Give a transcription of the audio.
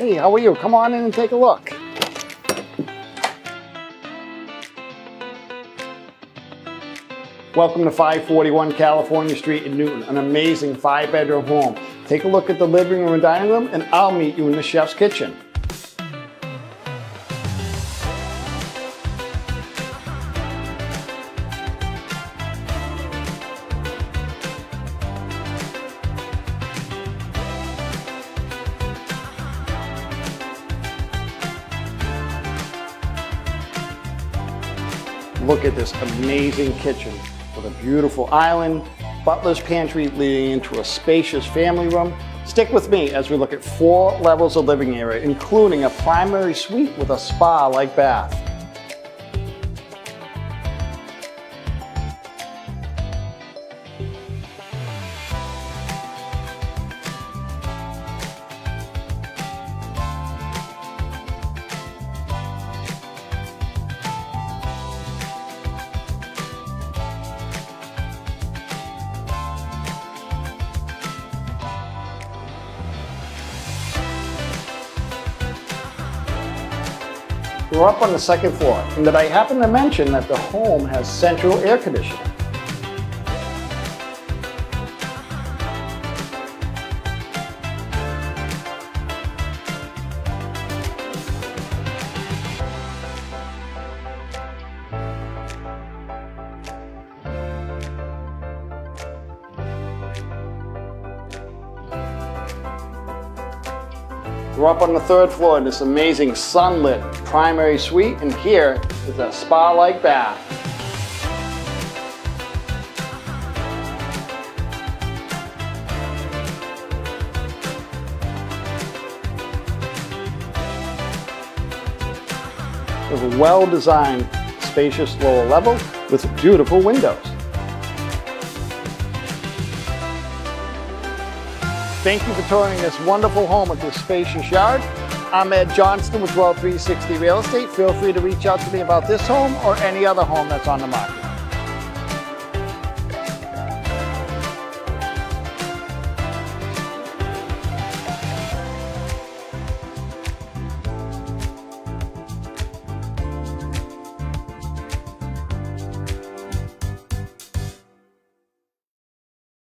Hey, how are you? Come on in and take a look. Welcome to 541 California Street in Newton, an amazing 5-bedroom home. Take a look at the living room and dining room, and I'll meet you in the chef's kitchen. Look at this amazing kitchen with a beautiful island, butler's pantry leading into a spacious family room. Stick with me as we look at 4 levels of living area, including a primary suite with a spa-like bath. We're up on the 2nd floor, and did I happen to mention that the home has central air conditioning? We're up on the 3rd floor in this amazing sunlit primary suite, and here is a spa-like bath. There's a well-designed, spacious lower level with beautiful windows. Thank you for touring this wonderful home with this spacious yard. I'm Ed Johnston with Dwell360 Real Estate. Feel free to reach out to me about this home or any other home that's on the market.